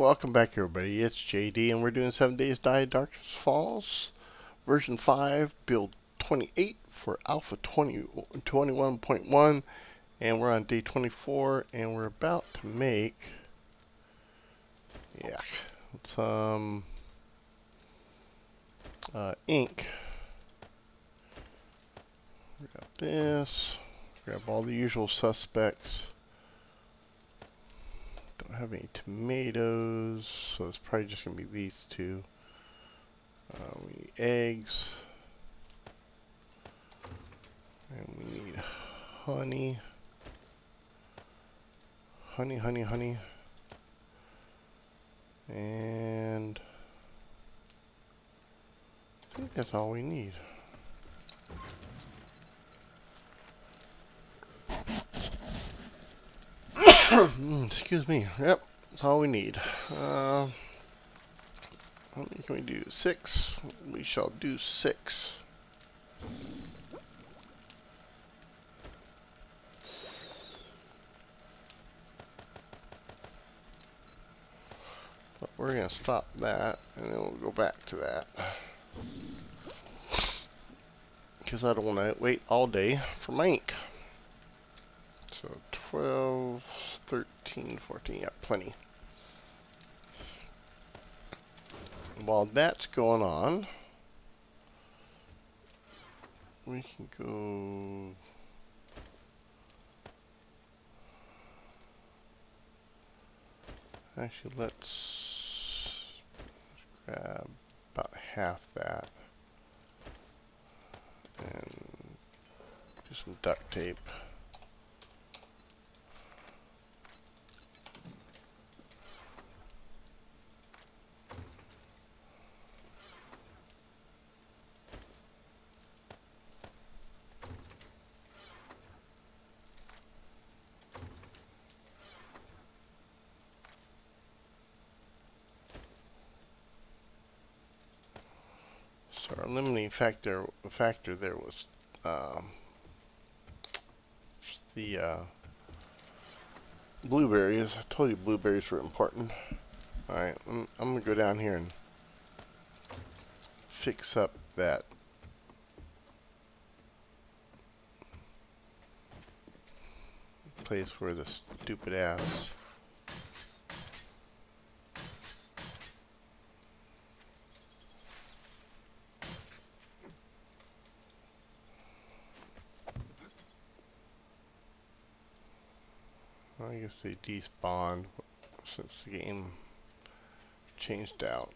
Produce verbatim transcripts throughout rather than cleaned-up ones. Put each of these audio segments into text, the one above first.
Welcome back, everybody. It's J D, and we're doing Seven Days Die, Darkness Falls, version five, build twenty-eight for Alpha twenty, twenty-one point one, and we're on day twenty-four, and we're about to make, yeah, some um, uh, ink. Grab this. Grab all the usual suspects. Don't have any tomatoes, so it's probably just gonna be these two. Uh, we need eggs, and we need honey, honey, honey, honey, and I think that's all we need. Excuse me. Yep, that's all we need. Uh, how many can we do? Six. We shall do six. But we're gonna stop that, and then we'll go back to that because I don't want to wait all day for my ink. So twelve, thirteen, fourteen, yeah, plenty. While that's going on, we can go... Actually, let's grab about half that and do some duct tape. Our limiting factor factor there was um, the uh, blueberries. I told you blueberries were important. All right, I'm, I'm gonna go down here and fix up that place where the stupid ass. I guess they despawned since the game changed out.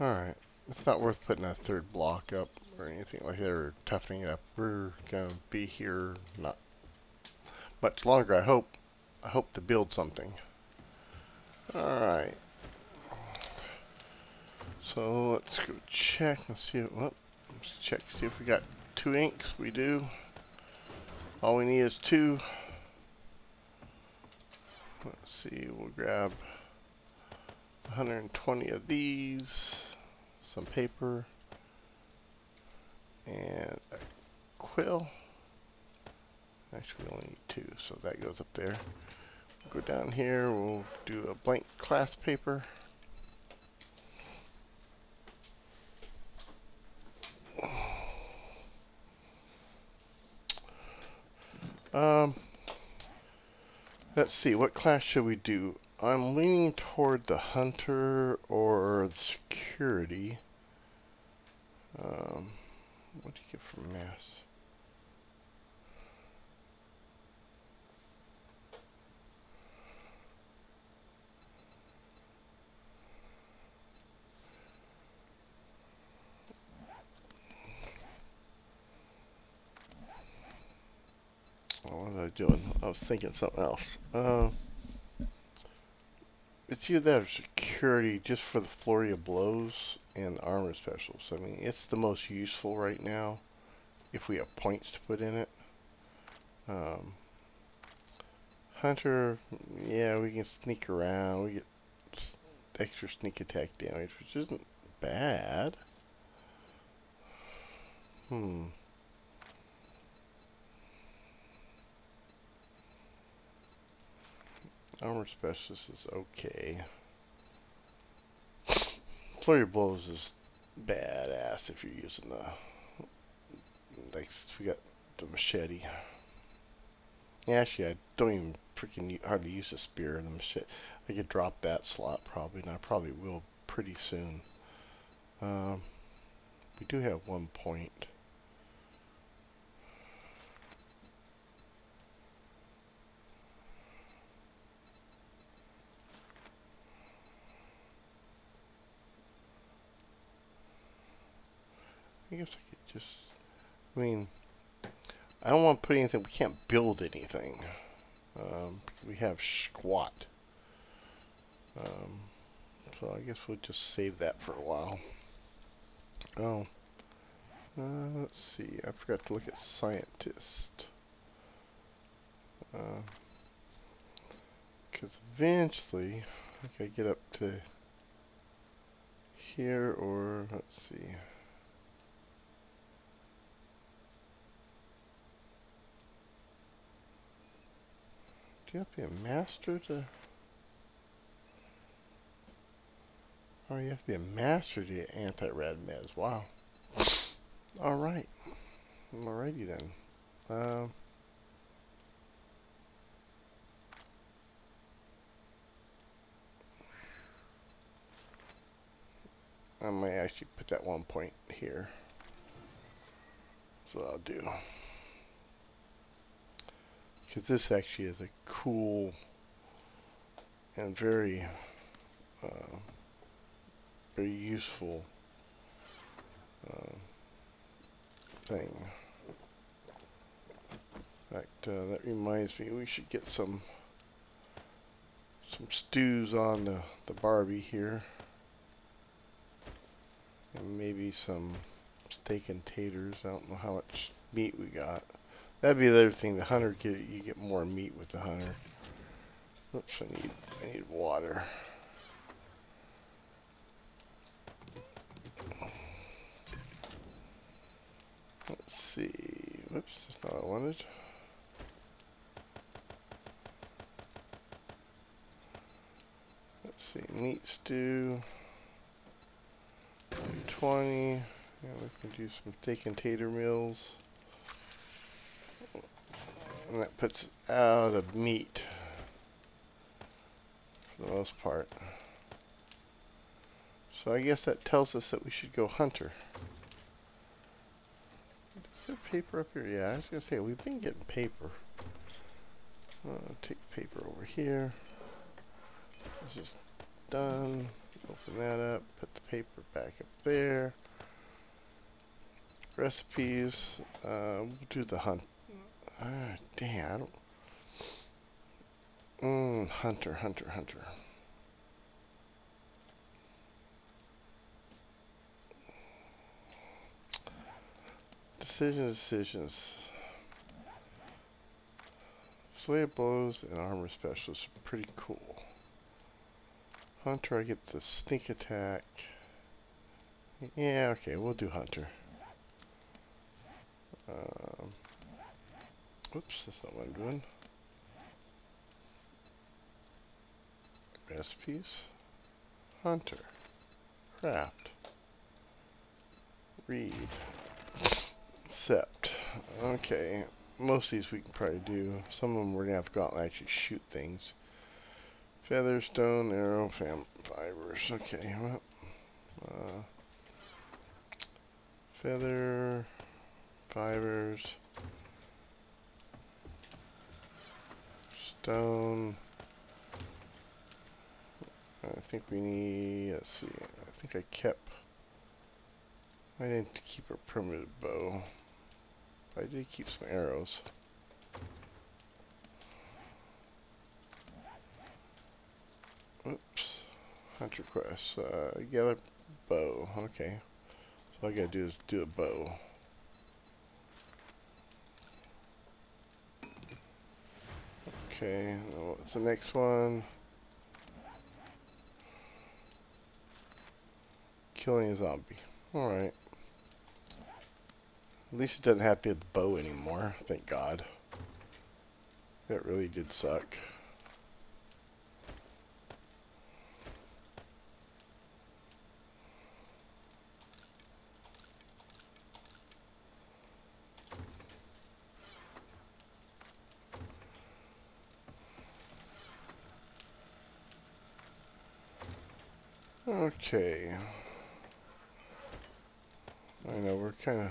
Alright, it's not worth putting a third block up or anything like that or toughening it up. We're gonna be here not much longer, I hope. I hope to build something. Alright. So let's go check and see if, whoop, let's check see if we got two inks. We do. All we need is two. Let's see, we'll grab one hundred twenty of these, some paper, and a quill. Actually, we only need two, so that goes up there. Go down here, we'll do a blank class paper. Um, let's see, what class should we do? I'm leaning toward the hunter or the security. Um, what do you get from mass? Doing. I was thinking something else. Uh, it's either that or security just for the flurry of blows and armor specials. I mean, it's the most useful right now if we have points to put in it. Um, Hunter, yeah, we can sneak around. We get extra sneak attack damage, which isn't bad. Hmm. Armor specialist is okay. Flurry of blows is badass if you're using the. Next, we got the machete. Yeah, actually, I don't even freaking hardly use a spear and the machete. I could drop that slot probably, and I probably will pretty soon. Um, we do have one point. I guess I could just, I mean, I don't want to put anything, we can't build anything. Um, because we have squat. Um, so I guess we'll just save that for a while. Oh, uh, let's see, I forgot to look at scientist. Uh, because eventually, I think I get up to here or, let's see. Do you have to be a master to... Oh, you have to be a master to get anti-rad meds. Wow. Alright. Alrighty then. Um, I might actually put that one point here. That's what I'll do. Because this actually is a cool and very, uh, very useful uh, thing. In fact, uh, that reminds me, we should get some some stews on the the Barbie here, and maybe some steak and taters. I don't know how much meat we got. That'd be the other thing, the hunter, get, you get more meat with the hunter. Oops, I need, I need water. Let's see, whoops, that's not what I wanted. Let's see, meat stew, twenty, yeah, we can do some steak and tater meals. And that puts out of meat for the most part. So I guess that tells us that we should go hunter. Is there paper up here? Yeah, I was gonna say we've been getting paper. Uh, take paper over here. This is done. Open that up. Put the paper back up there. Recipes. Uh, we'll do the hunt. Ah, damn, I don't... Mmm, hunter, hunter, hunter. Decisions, decisions. Slay blows and armor specialists are pretty cool. Hunter, I get the sneak attack. Yeah, okay, we'll do hunter. Um... Oops, that's not what I'm doing. Recipes. Hunter. Craft. Read. Accept. Okay. Most of these we can probably do. Some of them we're going to have to go out and actually shoot things. Feather, stone, arrow, fam fibers. Okay. Well, uh, feather, fibers. Stone. I think we need, let's see, I think I kept, I didn't keep a primitive bow. I did keep some arrows. Oops. Hunter quest. Uh, gather bow. Okay. So all I gotta do is do a bow. Okay, what's the next one? Killing a zombie. Alright. At least it doesn't have to be the bow anymore, thank God. That really did suck. Okay. I know, we're kind of...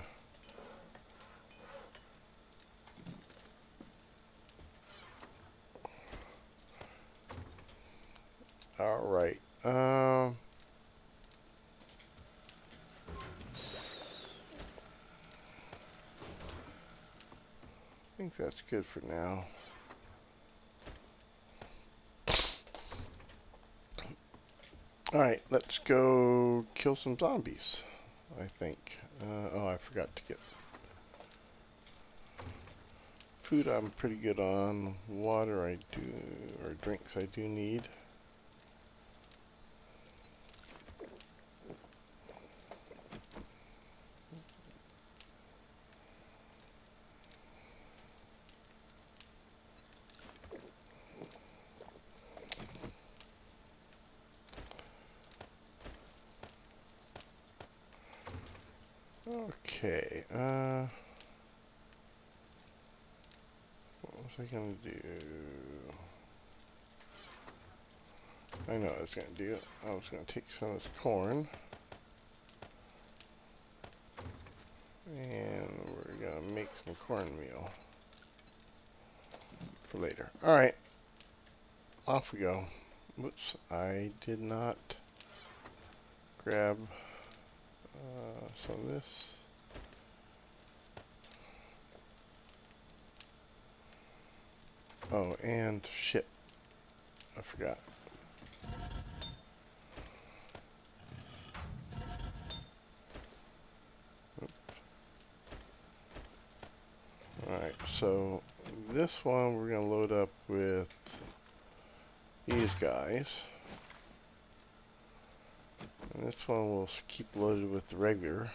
All right. Um... I think that's good for now. All right, let's go kill some zombies, I think. Uh, oh, I forgot to get food. I'm pretty good on water. I do, or drinks. I do need. Okay, uh, what was I gonna do? I know what I was gonna do. I was gonna take some of this corn, and we're gonna make some cornmeal for later. All right, off we go. Whoops, I did not grab uh, some of this. Oh, and shit. I forgot. Alright, so this one we're going to load up with these guys. And this one we'll keep loaded with the regular.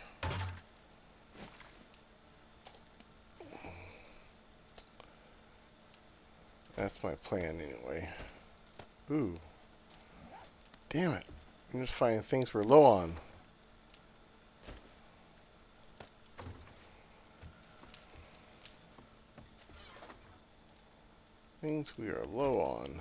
That's my plan anyway. Ooh. Damn it. I'm just finding things we're low on. Things we are low on.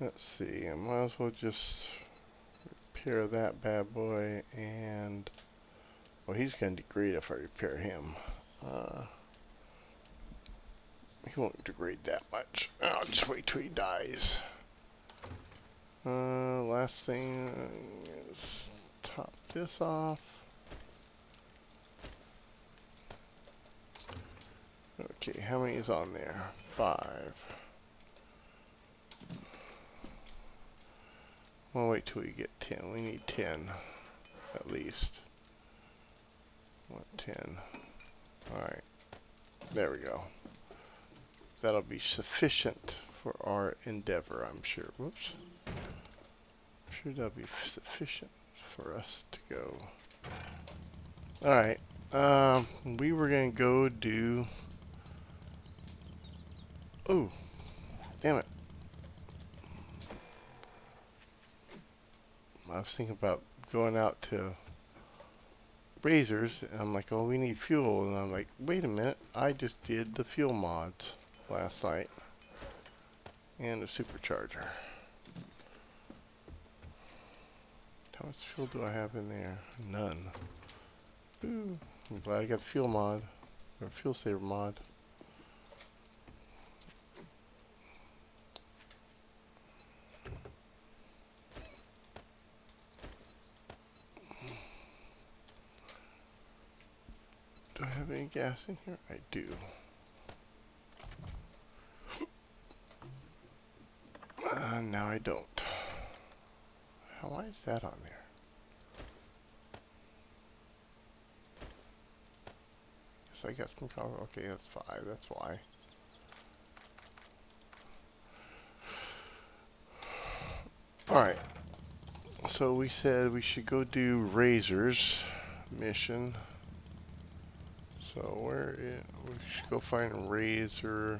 Let's see, I might as well just repair that bad boy, and well, he's going to degrade if I repair him. Uh, he won't degrade that much. I'll just wait till he dies. Uh, last thing is top this off. Okay, how many is on there? Five. We'll wait till we get ten. We need ten, at least. What, ten? All right. There we go. That'll be sufficient for our endeavor, I'm sure. Whoops. I'm sure that'll be sufficient for us to go. All right. Um, we were gonna go do. Oh, damn it. I was thinking about going out to Razor's, and I'm like, oh, we need fuel, and I'm like, wait a minute, I just did the fuel mods last night, and a supercharger. How much fuel do I have in there? None. Ooh, I'm glad I got the fuel mod, or fuel saver mod. Any gas in here? I do. Uh, now I don't. How, why is that on there? So I got some color. Okay, that's five. That's why. Alright. So we said we should go do Razor's mission. So where is, we should go find Razor.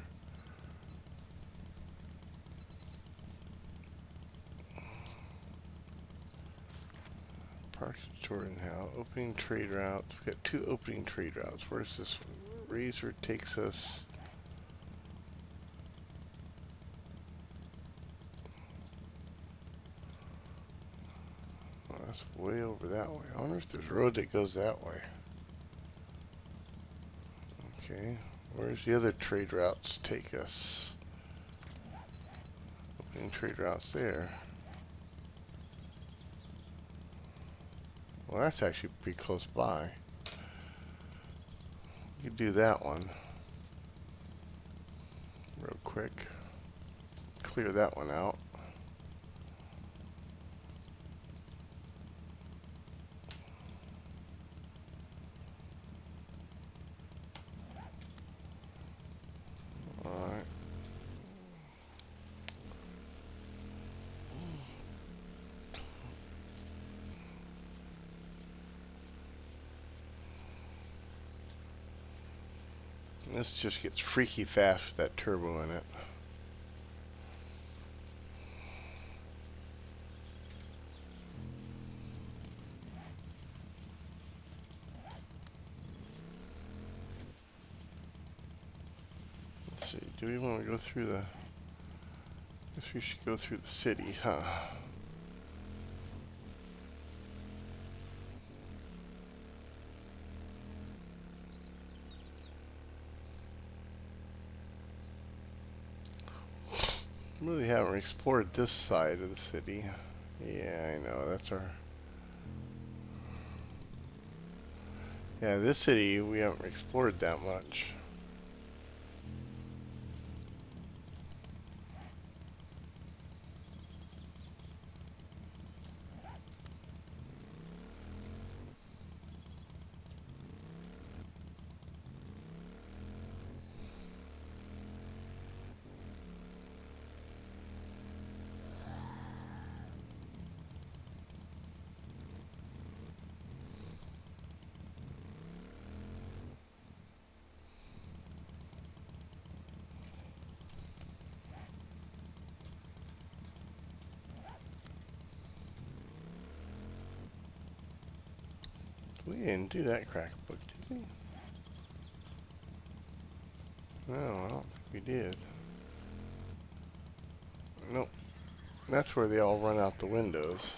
Parks Jordan Howe. Opening trade routes. We've got two opening trade routes. Where's this one? Razor takes us. Oh, that's way over that way. I wonder if there's a road that goes that way. Okay. Where's the other trade routes take us? Opening trade routes there. Well, that's actually pretty close by. You could do that one real quick. Clear that one out. This just gets freaky fast with that turbo in it. Let's see, do we want to go through the... I guess we should go through the city, huh? Really haven't explored this side of the city. Yeah, I know, that's our... Yeah, this city we haven't explored that much. We didn't do that Crack-a-Book, did we? No, I don't think we did. Nope. That's where they all run out the windows.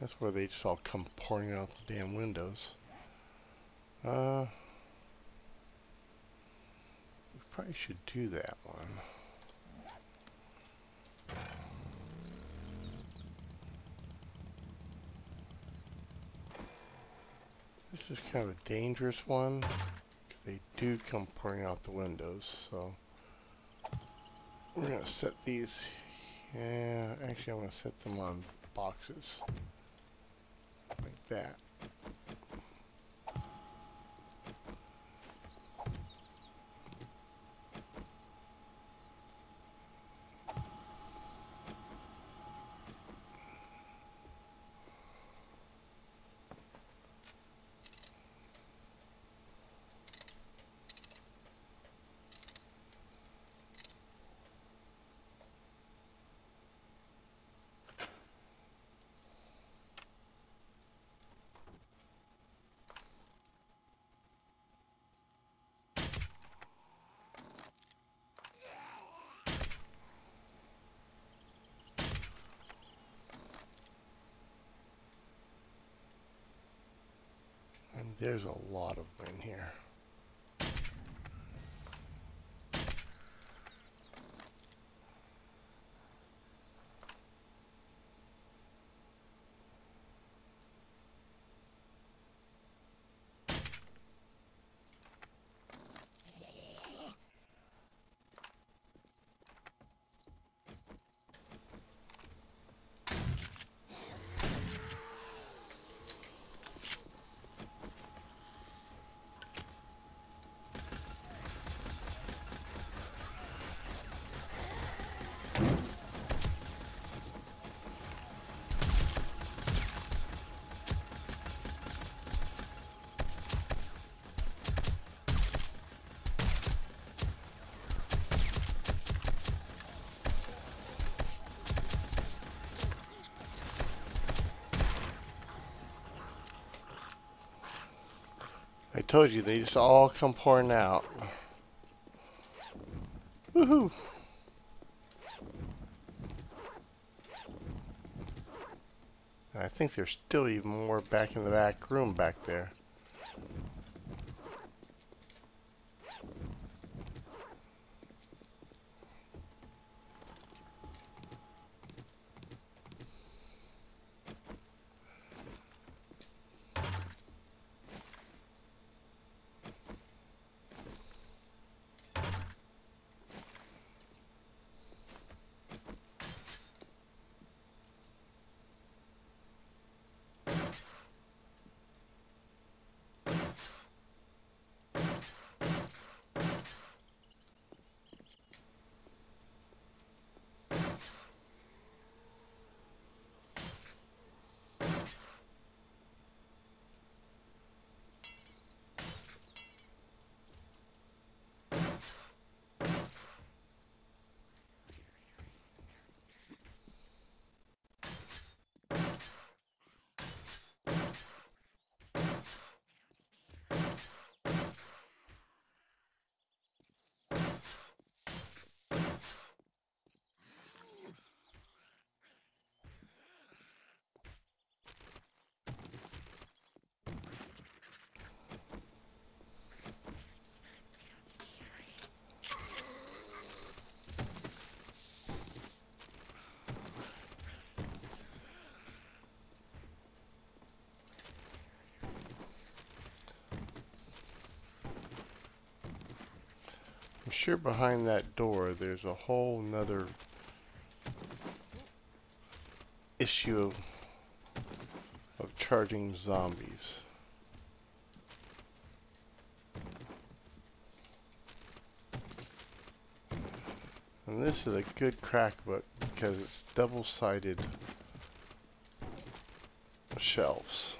That's where they just all come pouring out the damn windows. Uh, we probably should do that one. This is kind of a dangerous one, because they do come pouring out the windows, so we're going to set these, yeah, actually I'm going to set them on boxes, like that. There's a lot of them in here. I told you, they just all come pouring out. Woohoo! I think there's still even more back in the back room back there. I'm sure behind that door there's a whole nother issue of, of charging zombies. And this is a good crack-a-book because it's double-sided shelves.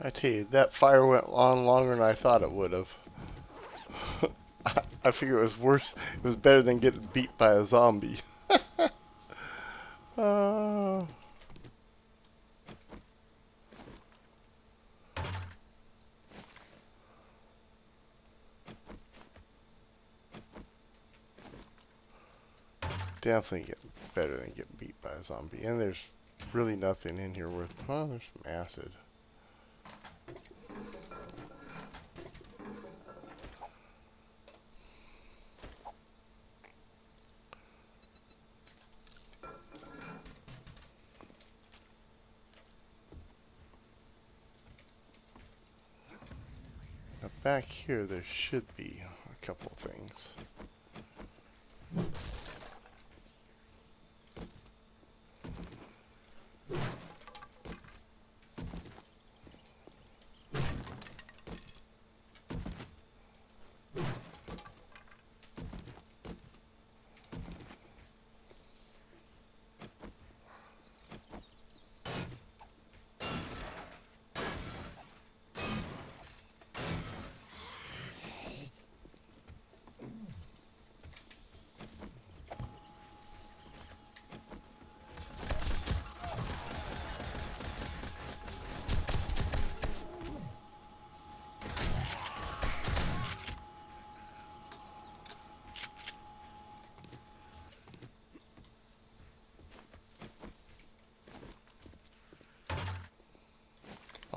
I tell you, that fire went on longer than I thought it would have. I, I figure it was worse. It was better than getting beat by a zombie. uh... Definitely get better than getting beat by a zombie. And there's really nothing in here worth. Well, there's some acid. Back here, there should be a couple things.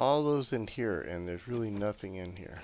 all those in here, and there's really nothing in here.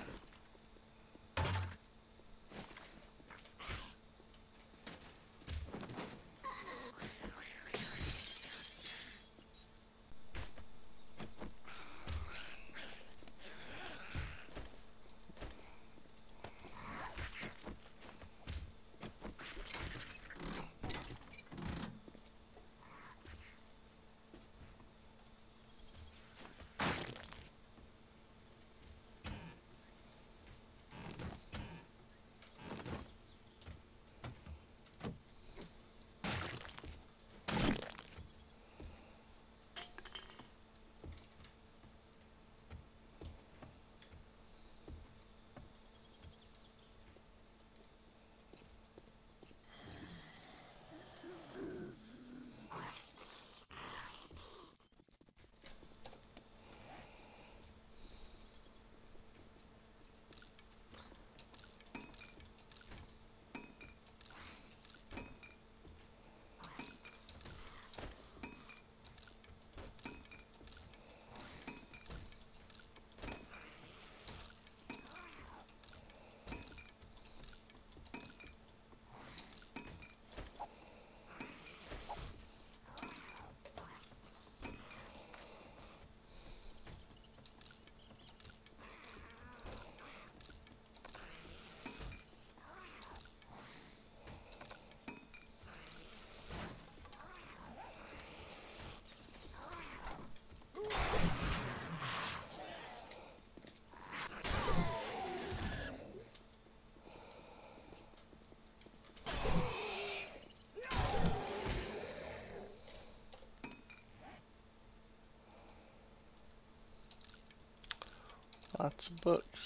Lots of books.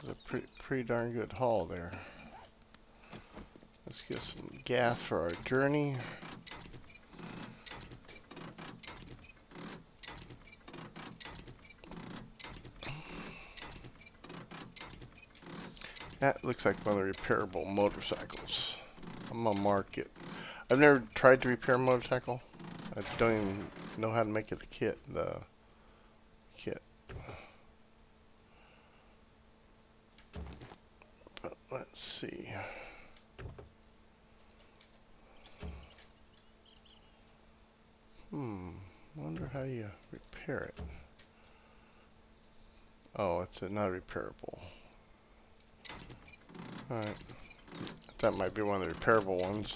It's a pretty, pretty darn good haul there. Let's get some gas for our journey. That looks like one of the repairable motorcycles. I'm gonna mark it. I've never tried to repair a motorcycle. I don't even know how to make it the kit. The kit. But let's see. Hmm. Wonder how you repair it. Oh, it's uh, not repairable. Alright. That might be one of the repairable ones.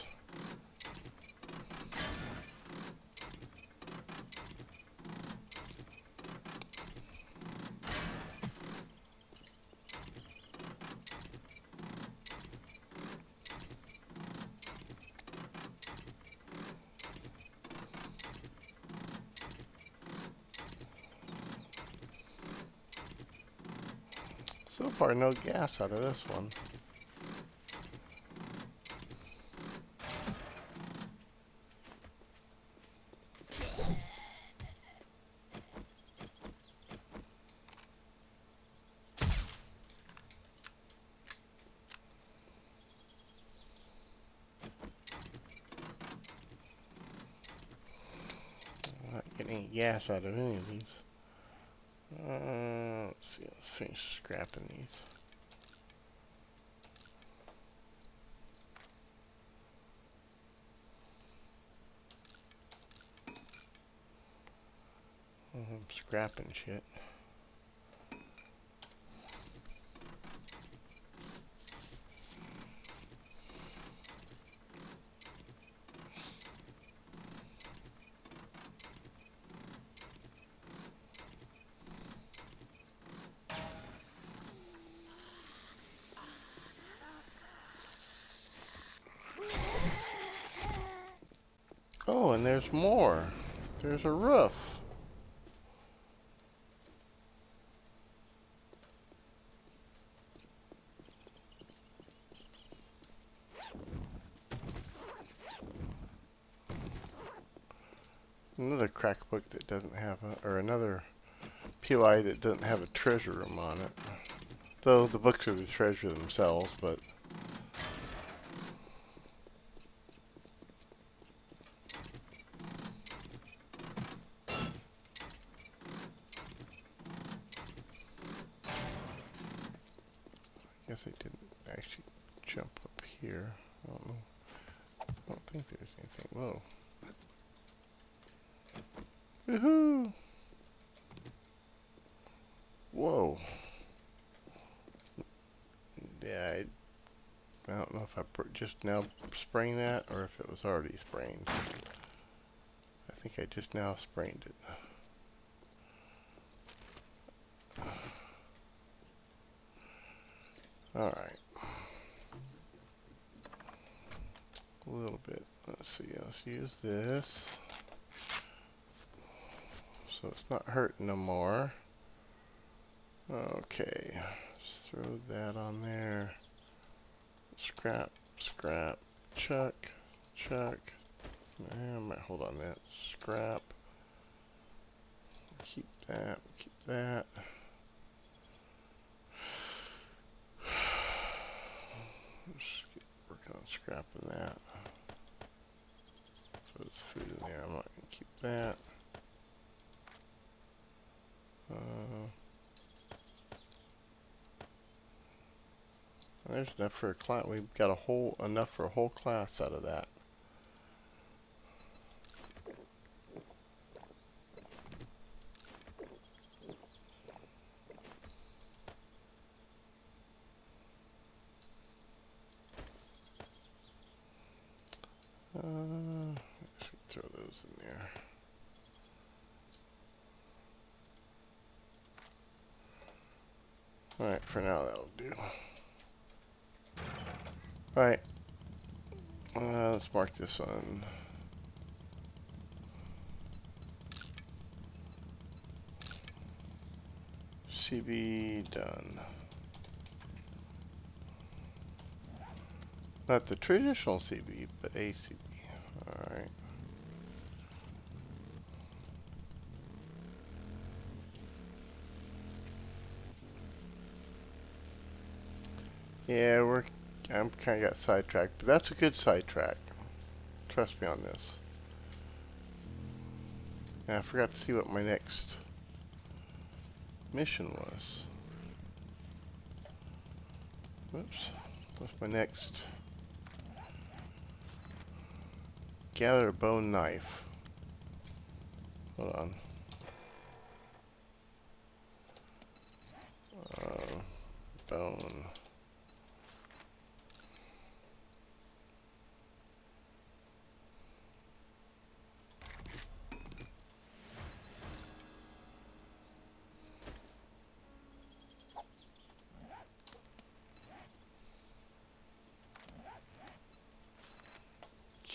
So far, no gas out of this one. I'm not getting any gas out of any of these. Uh, let's see, let's finish scrapping these. Oh, I'm scrapping shit. Oh, and there's more. There's a roof. Another Crack-a-Book that doesn't have a, or another P O I that doesn't have a treasure room on it. Though the books are the treasure themselves, but guess I didn't actually jump up here. I don't know. I don't think there's anything. Whoa. Woohoo! Whoa. Yeah, I, I don't know if I just now sprained that or if it was already sprained. I think I just now sprained it. Alright. A little bit. Let's see. Let's use this. So it's not hurting no more. Okay. Just throw that on there. Scrap, scrap, chuck, chuck. I might hold on that. Scrap. Keep that, keep that. Just keep working on scrapping that. So there's food in there. I'm not going to keep that. Uh, there's enough for a class. We've got a whole enough for a whole class out of that. Alright, for now that'll do. Alright. Uh, let's mark this on. C B done. Not the traditional C B, but a C B. Alright. Yeah, we're, I'm kind of got sidetracked, but that's a good sidetrack. Trust me on this. And I forgot to see what my next mission was. Whoops. What's my next? Gather a bone knife. Hold on. Uh, bone.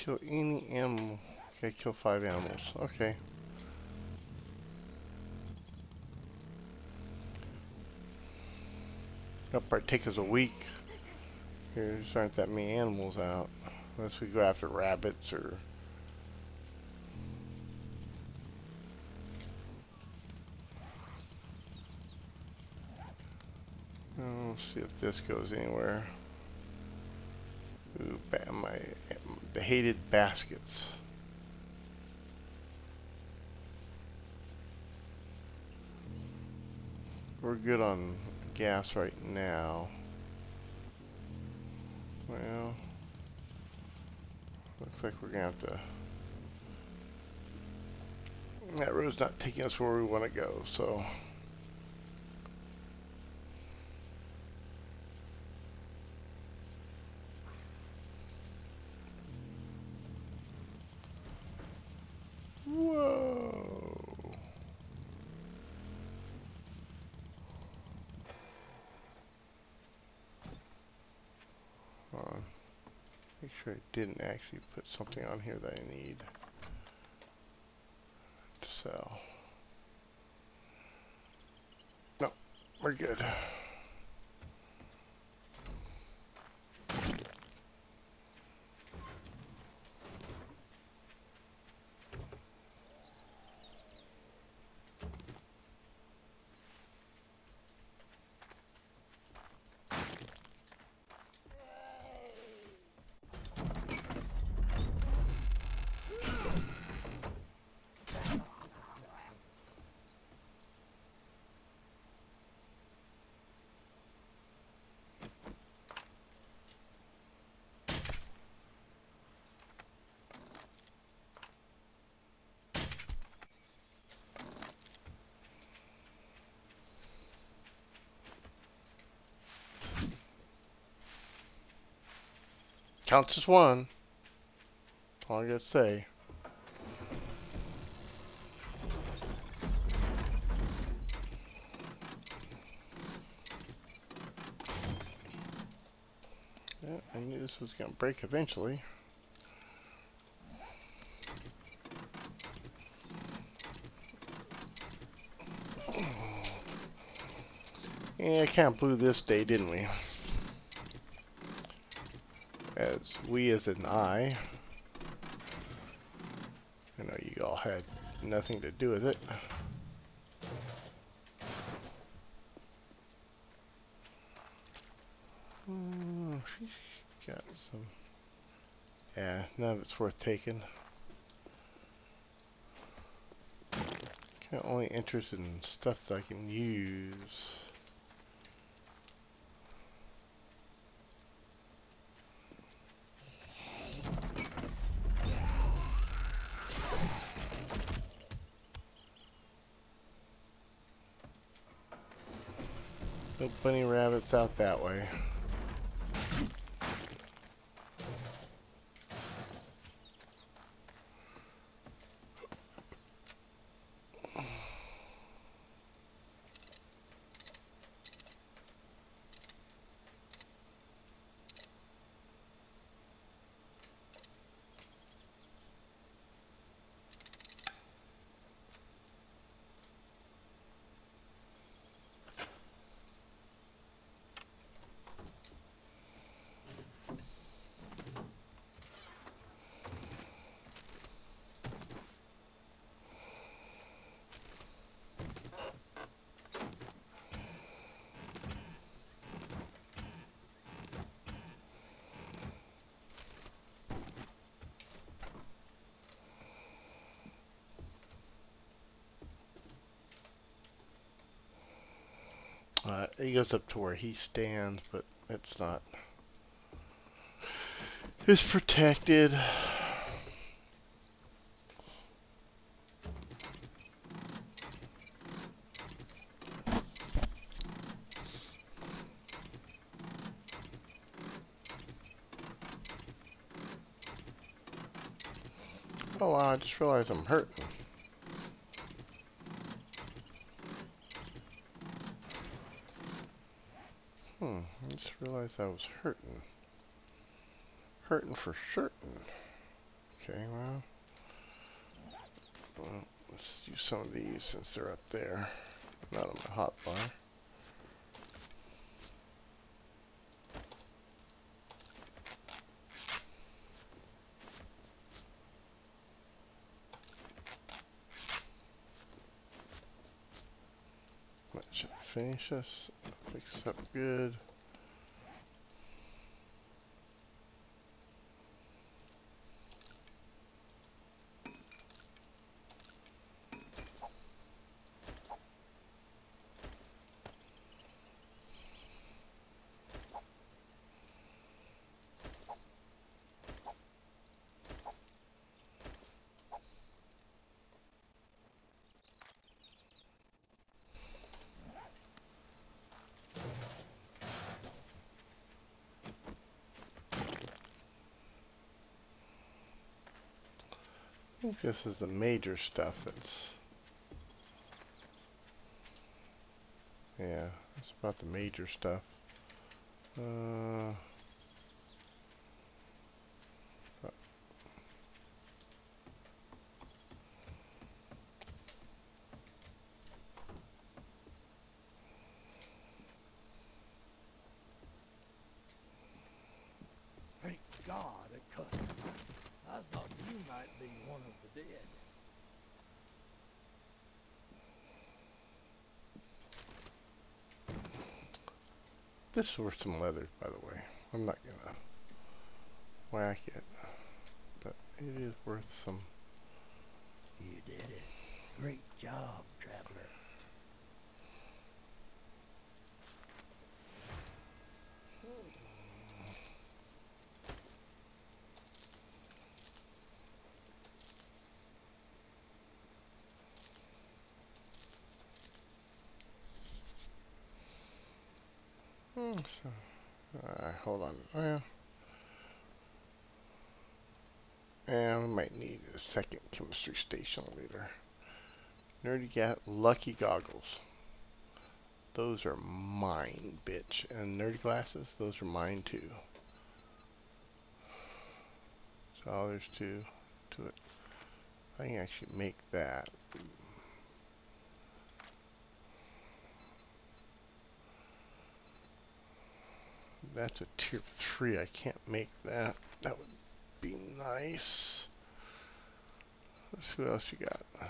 Kill any animal. Okay, kill five animals. Okay. That'll probably take us a week. There's aren't that many animals out. Unless we go after rabbits or... Oh, let's see if this goes anywhere. Ooh, ba my, my hated baskets. We're good on gas right now. Well, looks like we're gonna have to. That road's not taking us where we want to go, so. Make sure I didn't actually put something on here that I need to sell. No, we're good. Counts as one. That's all I gotta say. Yeah, I knew this was gonna break eventually. Yeah, kind of blew this day, didn't we? As we as in I. I know you all had nothing to do with it. Mm, she's got some. Yeah, none of it's worth taking. Kind of only interested in stuff that I can use. No bunny rabbits out that way. Uh, he goes up to where he stands, but it's not. It's protected. Oh, wow, I just realized I'm hurting. I just realized I was hurting. Hurting for certain. Okay, well, well. Let's use some of these since they're up there. Not on my hotbar. That should finish us. Fix up good. I think this is the major stuff that's, yeah, that's about the major stuff. Uh, Thank God it cut. I thought you might be one of the dead. This is worth some leather, by the way. I'm not gonna whack it, but it is worth some. You did it. Great job, traveler. So, uh, hold on. Oh, yeah. And we might need a second chemistry station later. Nerdy got lucky goggles. Those are mine, bitch. And nerdy glasses, those are mine too. So there's two to it. I can actually make that. That's a tier three. I can't make that. That would be nice. Let's see what else you got.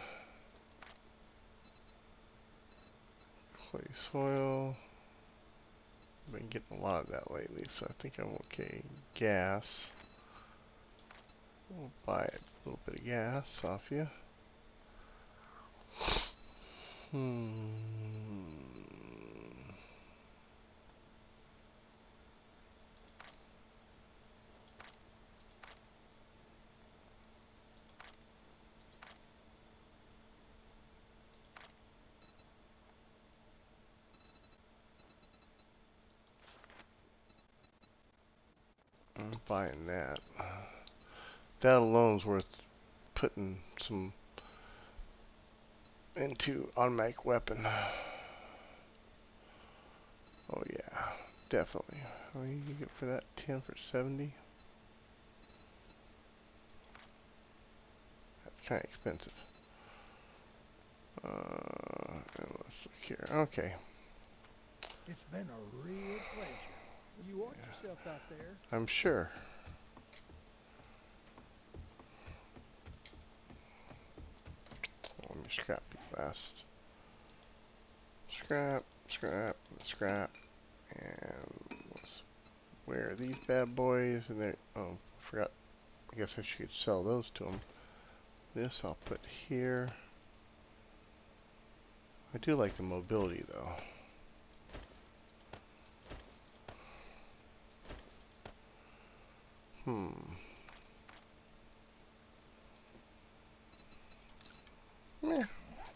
Clay soil. I've been getting a lot of that lately, so I think I'm okay. Gas. We'll buy a little bit of gas off you. Hmm. I'm buying that. That alone's worth putting some into automatic weapon. Oh yeah, definitely. How many you get for that? Ten for seventy. That's kind of expensive. Uh, let's look here. Okay. It's been a real pleasure. You want yeah. yourself out there? I'm sure. Let me scrap you fast. Scrap, scrap, scrap, and let's wear these bad boys. And they, oh, forgot. I guess I should sell those to them. This I'll put here. I do like the mobility though. Hmm. Meh,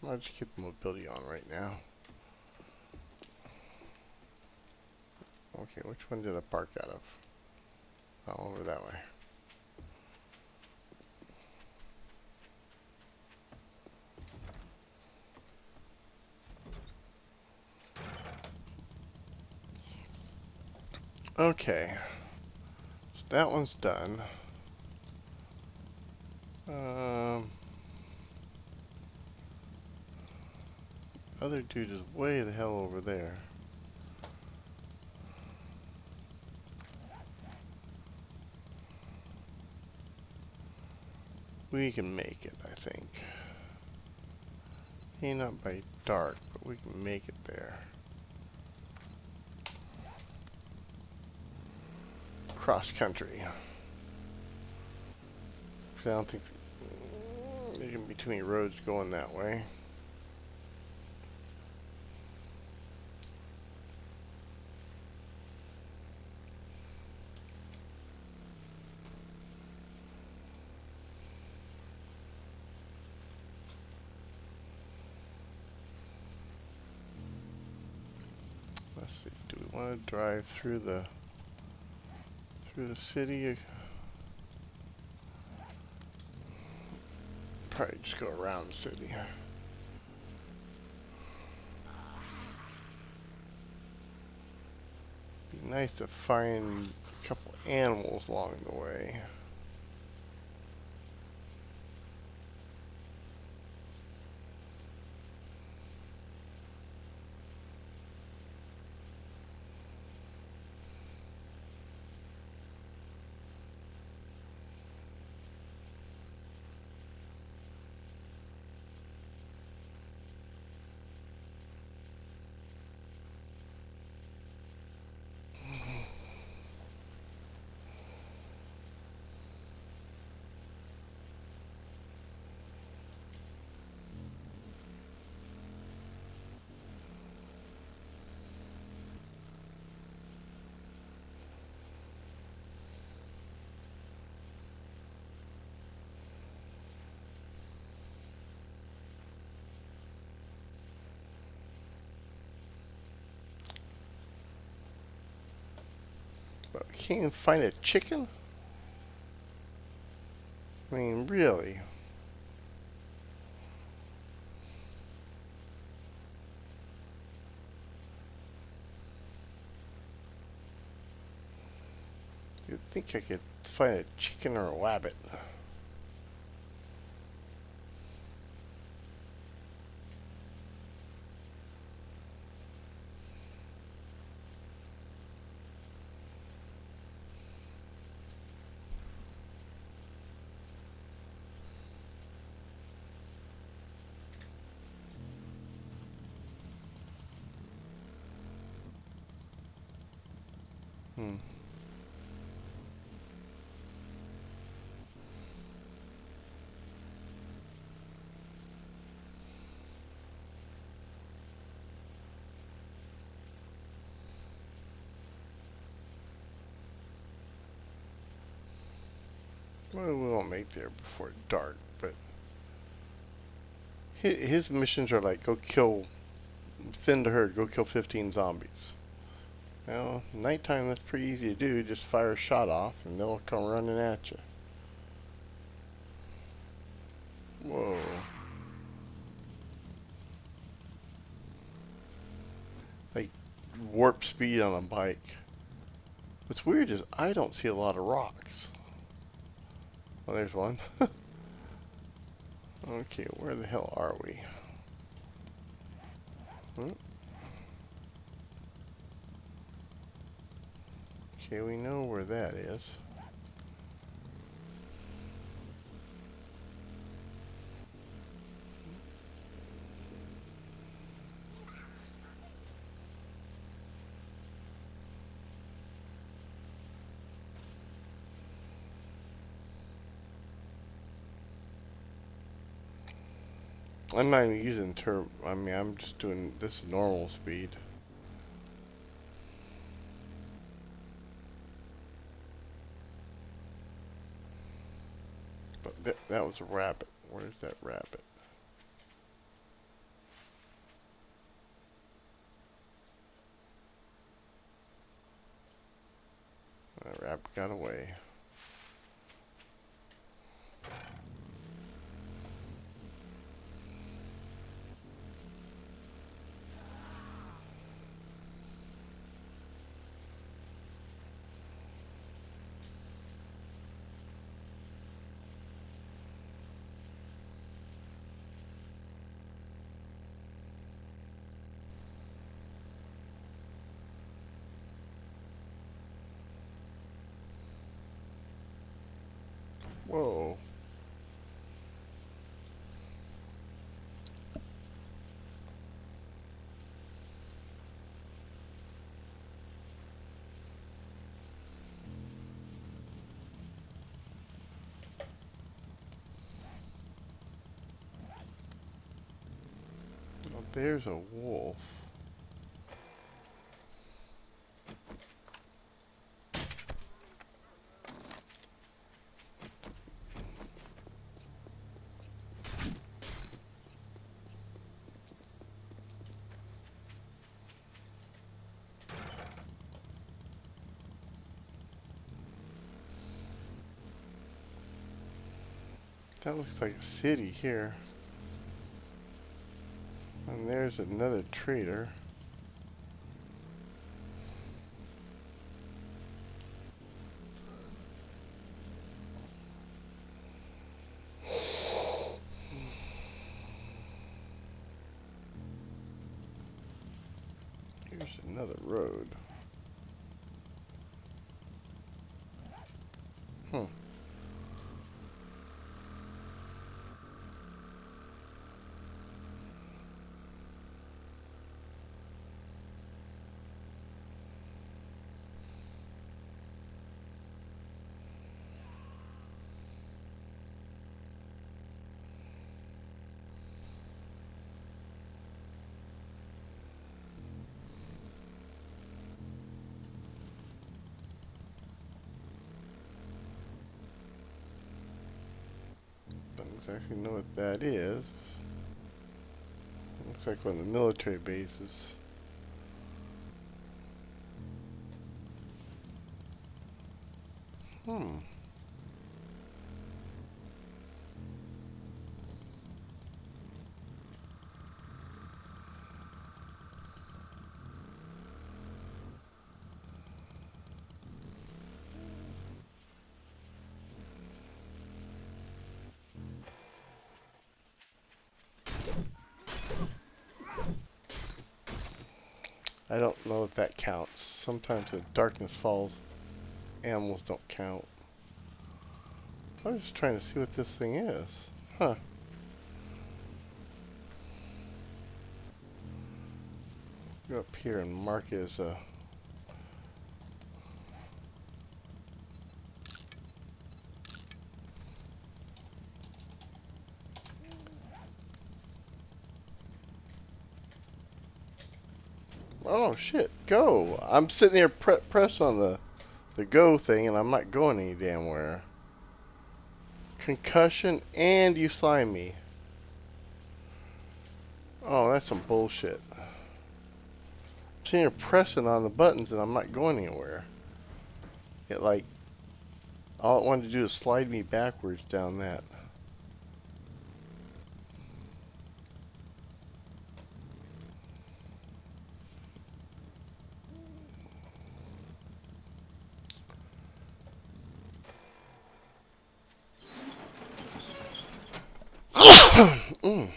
I'll just keep the mobility on right now. Okay, which one did I park out of? Oh, over that way. Okay, so that one's done. Um. Other dude is way the hell over there. We can make it, I think. Hey, not by dark, but we can make it there. Cross country. I don't think there can be too many roads going that way. Drive through the through the city. Probably just go around the city. Be nice to find a couple animals along the way. Can't even find a chicken? I mean, really. You'd think I could find a chicken or a rabbit. Hmm. Well, we won't make there before dark, but his missions are like, go kill, thin the herd, go kill fifteen zombies. Well, nighttime, that's pretty easy to do. Just fire a shot off, and they'll come running at you. Whoa. Like, warp speed on a bike. What's weird is I don't see a lot of rocks. Oh, there's one. Okay, where the hell are we? Hmm. Okay, we know where that is. I'm not even using turbo. I mean, I'm just doing this normal speed. That was a rabbit. Where's that rabbit? That rabbit got away. Whoa. Oh, there's a wolf. That looks like a city here. And there's another trader. Here's another road. Hmm. Exactly know what that is. Looks like one of the military bases. Hmm. I don't know if that counts. Sometimes in Darkness Falls, animals don't count. I was just trying to see what this thing is. Huh. Go up here and mark it as a... Oh shit, go! I'm sitting here pre press on the, the go thing and I'm not going any damn where. Concussion and you slime me. Oh, that's some bullshit. I'm sitting here pressing on the buttons and I'm not going anywhere. It like, all it wanted to do is slide me backwards down that. mm.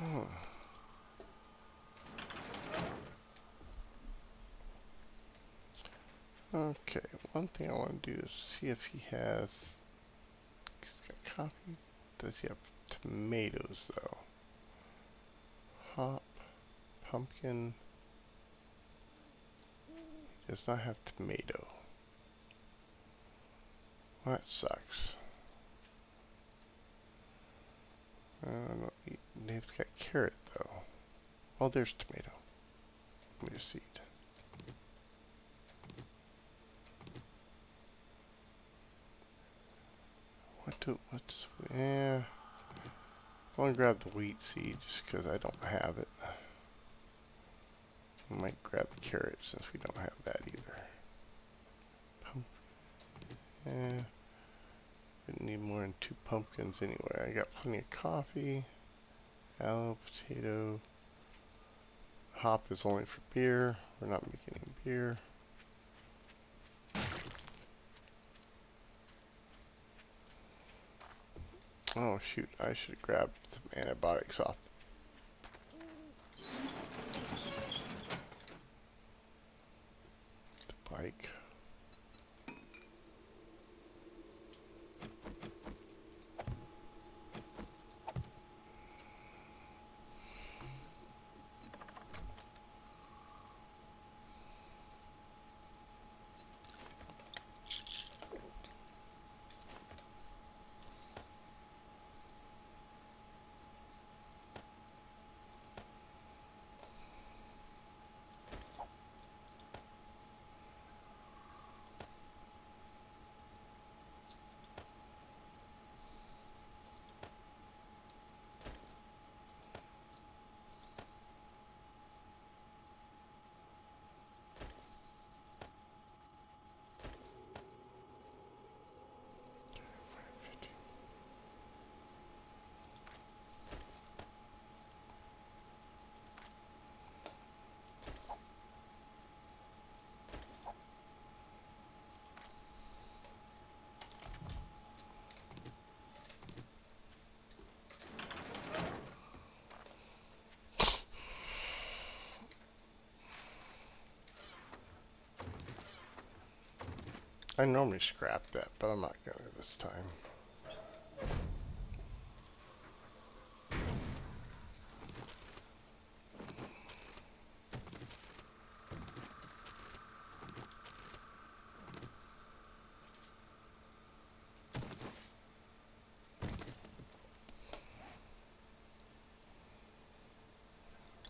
Oh. Okay, one thing I want to do is see if he has, he's got coffee, does he have tomatoes though? Hop, pumpkin. Does not have tomato. Well, that sucks. I don't know. They've got carrot though. Oh, there's tomato. Let me just see. What do? What's? Yeah. I'm gonna grab the wheat seed just because I don't have it. I might grab the carrot since we don't have that either. Pump eh. Wouldn't need more than two pumpkins anyway. I got plenty of coffee, aloe, potato. Hop is only for beer. We're not making any beer. Oh shoot, I should grab some antibiotics off. Like, I normally scrap that, but I'm not gonna this time.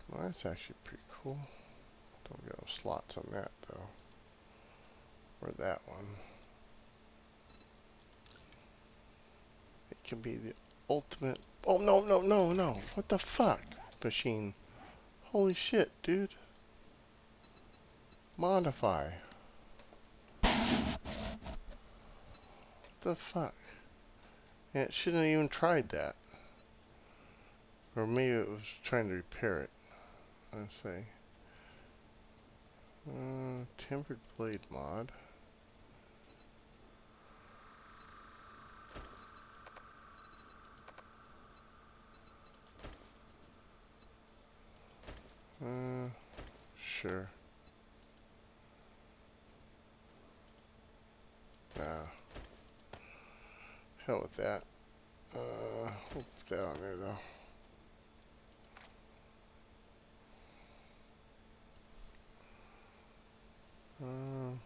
Well, that's actually pretty cool. Don't get no slots on that though. Or that one. It can be the ultimate. Oh no no no no! What the fuck, machine? Holy shit, dude! Modify. What the fuck? And it shouldn't have even tried that. Or maybe it was trying to repair it. Let's see. Uh, tempered blade mod. Uh, sure. Nah. Hell with that. Uh, we'll put that on there though. Um.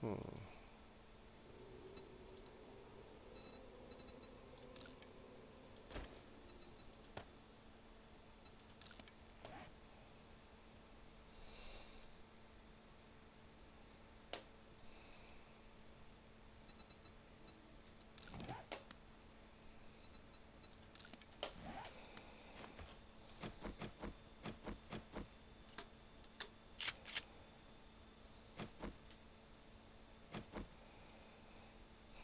Hmm.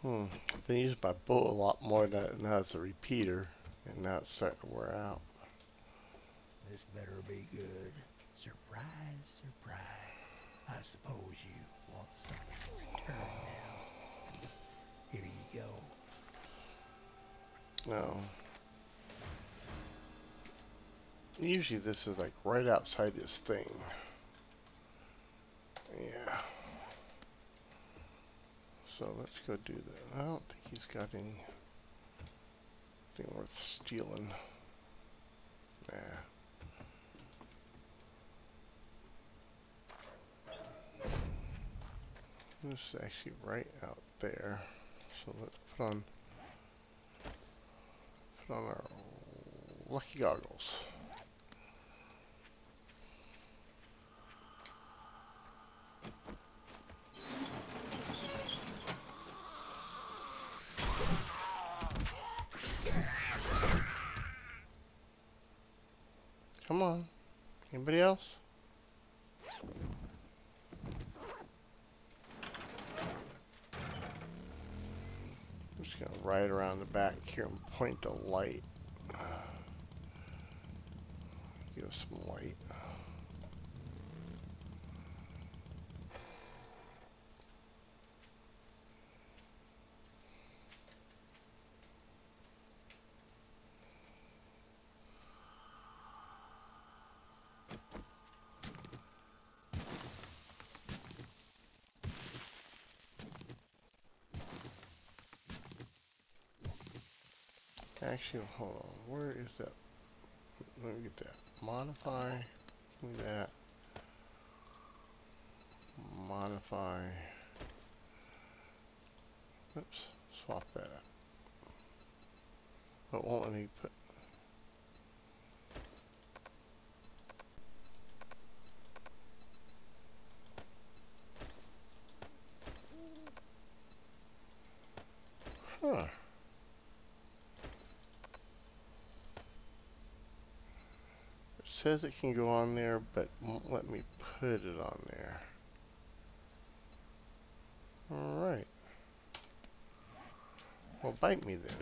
Hmm, I've been using my bow a lot more now, now it's a repeater, and now it's starting to wear out. This better be good. Surprise, surprise. I suppose you want something in return now. Here you go. No. Usually this is like right outside this thing. Yeah. So let's go do that. I don't think he's got anything worth stealing. Nah. This is actually right out there. So let's put on put on our lucky goggles. Come on. Anybody else? I'm just gonna ride around the back here and point the light. Give us some light. Actually, hold on. Where is that? Let me get that. Modify. Give me that. Modify. Oops. Swap that out. But won't let me put. Huh. Says it can go on there, but won't let me put it on there. Alright. Well, bite me then.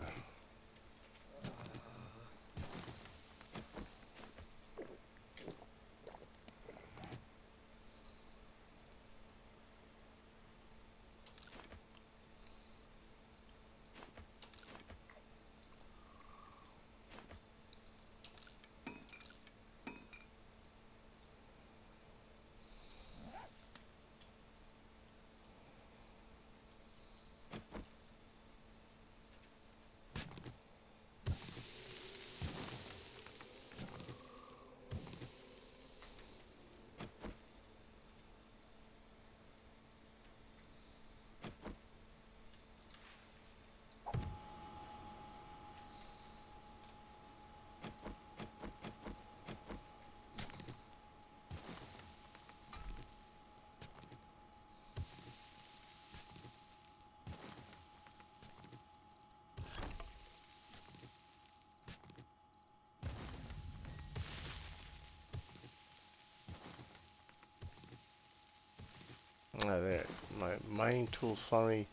Ah, there. My mining tool finally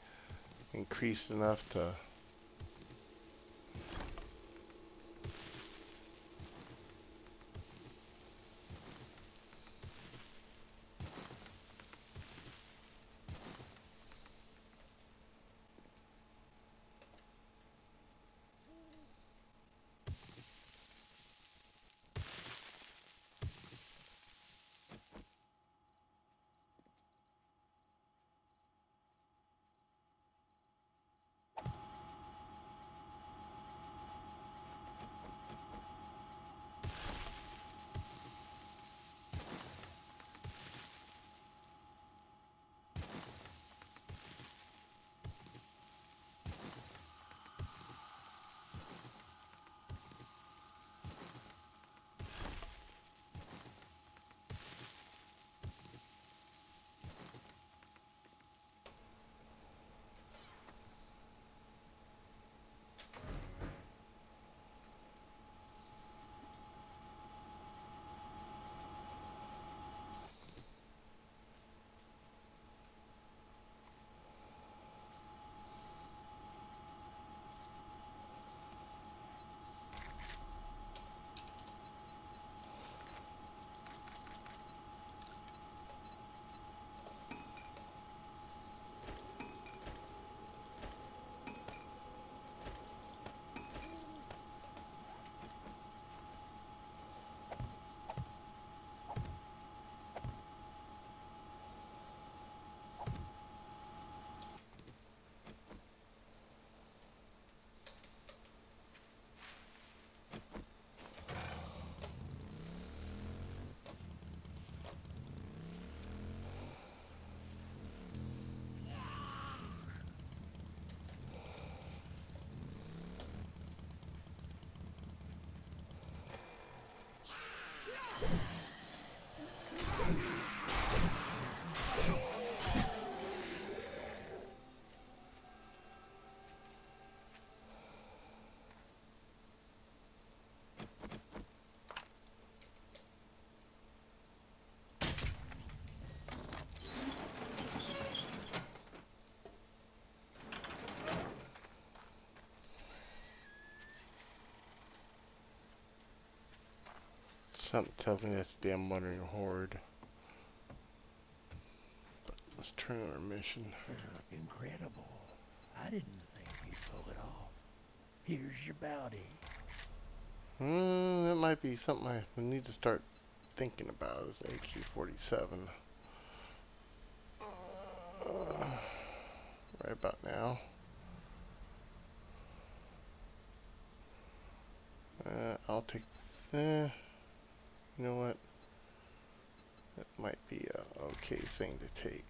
increased enough to Something tells me that's damn wandering horde. But let's turn on our mission. Incredible. I didn't think we'd pull it off. Here's your bounty. Hmm, that might be something I need to start thinking about, is H Q forty-seven. Uh, right about now. Uh, I'll take the... Uh, you know what? That might be an okay thing to take.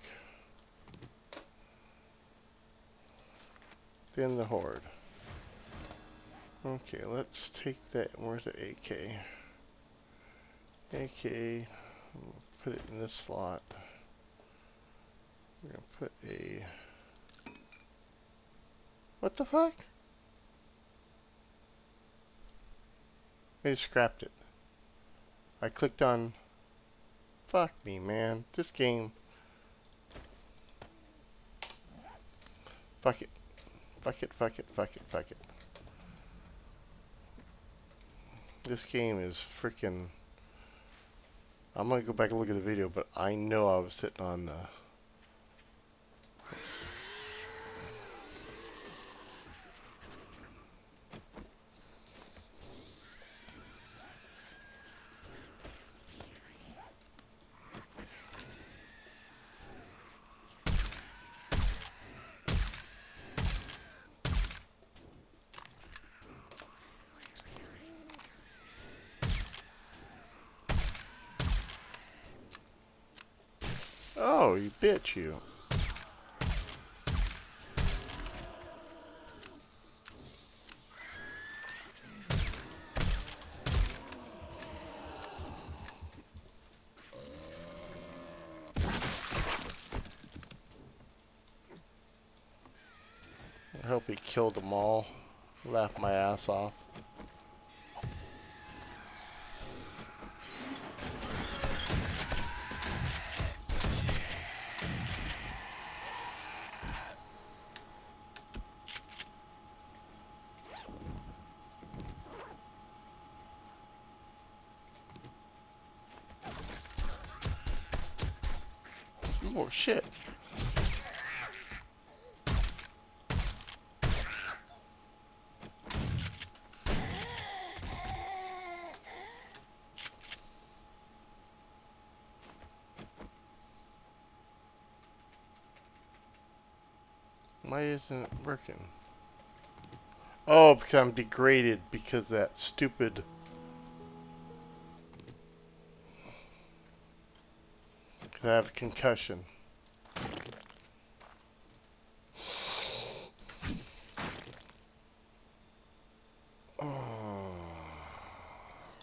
Then the horde. Okay, let's take that. Where's the A K? A K, we'll put it in this slot. We're gonna put a... What the fuck? They scrapped it. I clicked on... Fuck me, man. This game... Fuck it. Fuck it, fuck it, fuck it, fuck it. This game is freaking... I'm gonna go back and look at the video, but I know I was sitting on the... Oh, you bitch, you. I hope he killed them all. Laughed my ass off. Oh shit. Why isn't it working? Oh, because I'm degraded because that stupid... I have a concussion. Oh,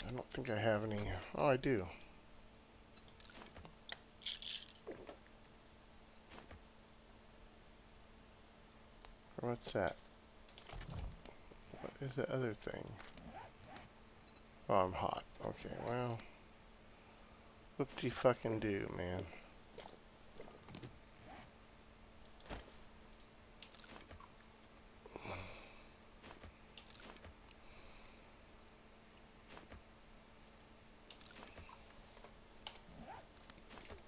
I don't think I have any. Oh, I do. What's that? What is the other thing? Oh, I'm hot. Okay, well. Whoopty fucking do, man.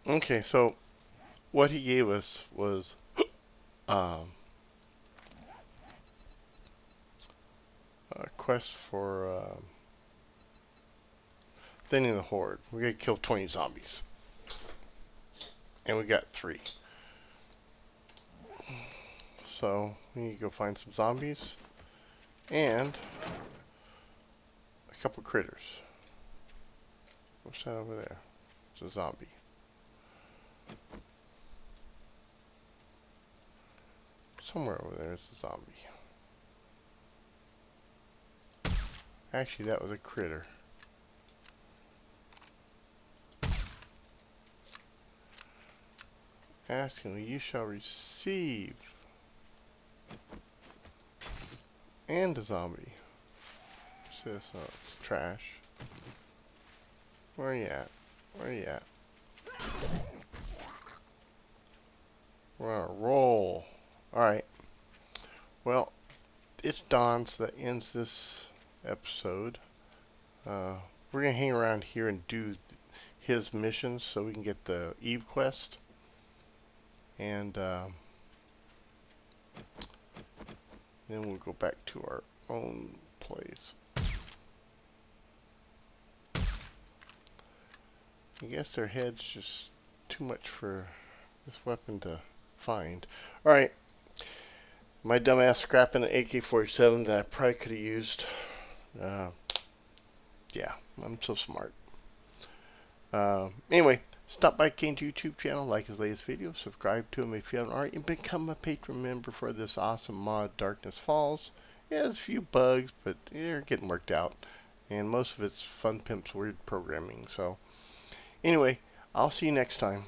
Okay, so what he gave us was um, a quest for. Um, Then in the horde, we gotta kill twenty zombies, and we got three. So we need to go find some zombies and a couple critters. What's that over there? It's a zombie. Somewhere over there is a zombie. Actually, that was a critter. Asking, you shall receive, and a zombie. What's this? Oh, it's trash. Where are you at? Where are you at? We're on a roll. All right. Well, it's dawn, so that ends this episode. Uh, We're going to hang around here and do his missions so we can get the Eve quest. And uh, then we'll go back to our own place. I guess their head's just too much for this weapon to find. Alright. My dumbass scrapping the A K forty-seven that I probably could have used. Uh, yeah, I'm so smart. Uh, anyway, stop by Kane's YouTube channel, like his latest video, subscribe to him if you haven't already, and become a patron member for this awesome mod, Darkness Falls. Yeah, there's a few bugs, but they're getting worked out. And most of it's Fun Pimp's weird programming, so... Anyway, I'll see you next time.